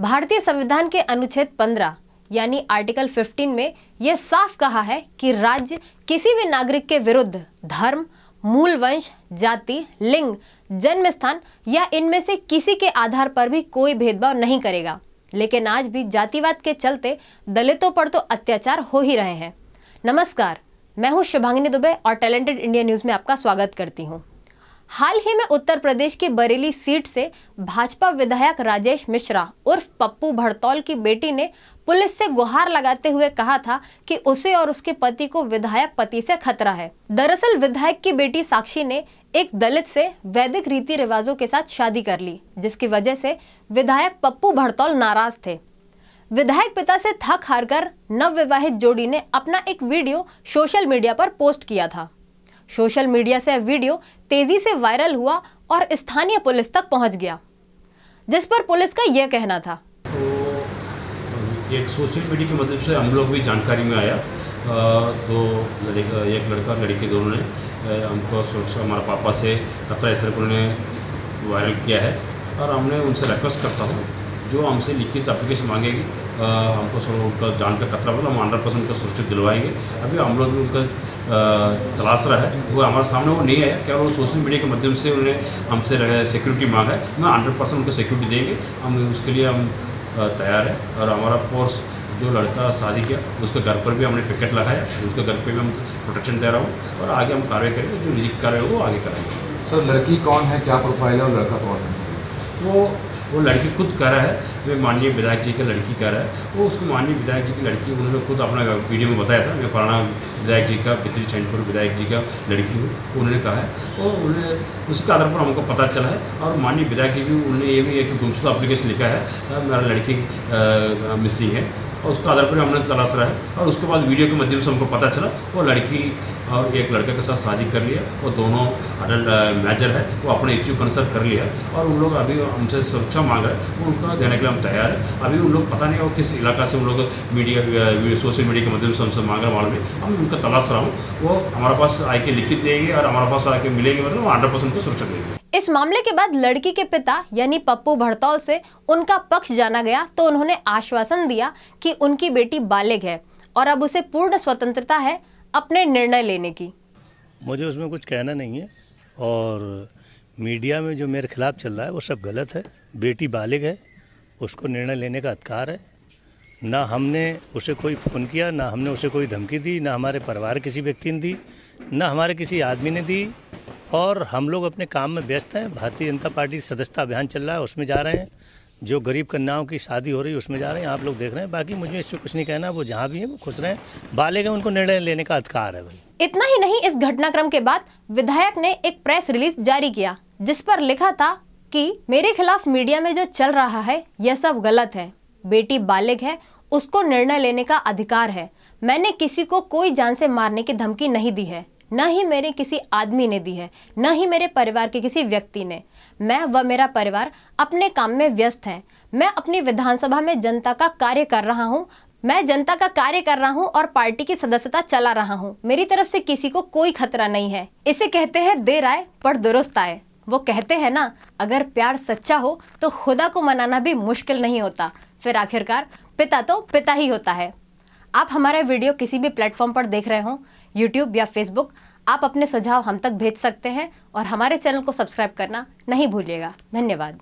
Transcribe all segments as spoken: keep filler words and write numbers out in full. भारतीय संविधान के अनुच्छेद पंद्रह यानी आर्टिकल पंद्रह में यह साफ कहा है कि राज्य किसी भी नागरिक के विरुद्ध धर्म, मूल वंश, जाति, लिंग, जन्म स्थान या इनमें से किसी के आधार पर भी कोई भेदभाव नहीं करेगा। लेकिन आज भी जातिवाद के चलते दलितों पर तो अत्याचार हो ही रहे हैं। नमस्कार, मैं हूं शुभांगिनी दुबे और टैलेंटेड इंडिया न्यूज में आपका स्वागत करती हूं। हाल ही में उत्तर प्रदेश की बरेली सीट से भाजपा विधायक राजेश मिश्रा उर्फ पप्पू भड़तौल की बेटी ने पुलिस से गुहार लगाते हुए कहा था कि उसे और उसके पति को विधायक पति से खतरा है। दरअसल विधायक की बेटी साक्षी ने एक दलित से वैदिक रीति रिवाजों के साथ शादी कर ली, जिसकी वजह से विधायक पप्पू भड़तौल नाराज थे। विधायक पिता से थक हार कर नवविवाहित जोड़ी ने अपना एक वीडियो सोशल मीडिया पर पोस्ट किया था। सोशल मीडिया से वीडियो तेजी से वायरल हुआ और स्थानीय पुलिस तक पहुंच गया, जिस पर पुलिस का यह कहना था। तो एक सोशल मीडिया की मदद से हम लोग भी जानकारी में आया, तो एक लड़का लड़की दोनों ने हमको हमारे पापा से कथा ऐसा उन्होंने वायरल किया है और हमने उनसे रिक्वेस्ट करता हूँ जो हमसे लिखित एप्लीकेशन मांगेगी हमको सब उनका जान का खतरा होगा, हम हंड्रेड परसेंट उनका सुरक्षित दिलवाएंगे। अभी हम लोग भी उनका तलाश रहा है, वो हमारे सामने वो नहीं है। क्या वो सोशल मीडिया के माध्यम से उन्होंने हमसे सिक्योरिटी मांगा है, हम हंड्रेड परसेंट उनको सिक्योरिटी देंगे, हम उसके लिए हम तैयार है। और हमारा फोर्स जो लड़का शादी किया उसके घर पर भी हमने पिकेट लगाया, उसके घर पर भी हम प्रोटेक्शन दे रहा हूँ और आगे हम कार्रवाई करेंगे, जो निजी कार्रवाई हो वो आगे करेंगे। सर, लड़की कौन है, क्या प्रोफाइल है और लड़का कौन है? वो वो लड़की खुद कह रहा है, वे माननीय विधायक जी की लड़की कह रहा है। वो उसको माननीय विधायक जी की लड़की उन्होंने खुद अपना वीडियो में बताया था, मैं पुराना विधायक जी का भित्री चैनपुर विधायक जी का लड़की हूँ, उन्होंने कहा है। और उन्होंने उसके आधार पर हमको पता चला है और माननीय विधायक जी भी उन्होंने ये भी एक गुमशुदा एप्लीकेशन लिखा है, मेरा लड़की मिसिंग है, और उसका आधार पर हमने तलाश रहा है। और उसके बाद वीडियो के माध्यम से हमको पता चला वो लड़की और एक लड़के के साथ शादी कर लिया, और दोनों अडल्ट मेजर है, वो अपने इच्छू कंसल्ट कर लिया और उन लोग अभी हमसे सुरक्षा मांग रहे हैं, वो उनको देने के लिए हम तैयार है। अभी उन लोग पता नहीं वो किस इलाका से उन लोग मीडिया सोशल मीडिया के माध्यम से हमसे मांग रहे हैं, मालूम हम उनका तलाश रहा हूँ। वो हमारे पास आके लिखित देंगे और हमारे पास आके मिलेंगे, मतलब वो हंड्रेड परसेंट को सुरक्षा देंगे। इस मामले के बाद लड़की के पिता यानी पप्पू भड़तौल से उनका पक्ष जाना गया तो उन्होंने आश्वासन दिया कि उनकी बेटी बालिग है और अब उसे पूर्ण स्वतंत्रता है अपने निर्णय लेने की। मुझे उसमें कुछ कहना नहीं है और मीडिया में जो मेरे खिलाफ चल रहा है वो सब गलत है। बेटी बालिग है, उसको निर्णय लेने का अधिकार है। ना हमने उसे कोई फ़ोन किया, ना हमने उसे कोई धमकी दी, ना हमारे परिवार किसी व्यक्ति ने दी, ना हमारे किसी आदमी ने दी, और हम लोग अपने काम में व्यस्त हैं। भारतीय जनता पार्टी सदस्यता अभियान चल रहा है, उसमें जा रहे हैं। जो गरीब कन्याओं की शादी हो रही है उसमें जा रहे हैं, आप लोग देख रहे हैं। बाकी मुझे इसमें कुछ नहीं कहना, वो जहाँ भी है वो खुश रहें। बालिग हैं, उनको निर्णय लेने का अधिकार है। भाई, इतना ही नहीं, इस घटनाक्रम के बाद विधायक ने एक प्रेस रिलीज जारी किया जिस पर लिखा था कि मेरे खिलाफ मीडिया में जो चल रहा है यह सब गलत है। बेटी बालिग है, उसको निर्णय लेने का अधिकार है। मैंने किसी को कोई जान से मारने की धमकी नहीं दी है, न ही मेरे किसी आदमी ने दी है, न ही मेरे परिवार के किसी व्यक्ति ने। मैं व मेरा परिवार अपने काम में व्यस्त हैं। मैं अपनी विधानसभा में जनता का कार्य कर रहा हूँ, मैं जनता का कार्य कर रहा हूँ और पार्टी की सदस्यता चला रहा हूँ। मेरी तरफ से किसी को कोई खतरा नहीं है। इसे कहते हैं देर आए पर दुरुस्त आए। वो कहते हैं ना, अगर प्यार सच्चा हो तो खुदा को मनाना भी मुश्किल नहीं होता, फिर आखिरकार पिता तो पिता ही होता है। आप हमारा वीडियो किसी भी प्लेटफॉर्म पर देख रहे हों, यूट्यूब या फेसबुक, आप अपने सुझाव हम तक भेज सकते हैं और हमारे चैनल को सब्सक्राइब करना नहीं भूलिएगा। धन्यवाद।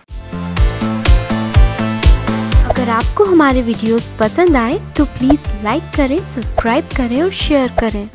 अगर आपको हमारे वीडियोस पसंद आए तो प्लीज़ लाइक करें, सब्सक्राइब करें और शेयर करें।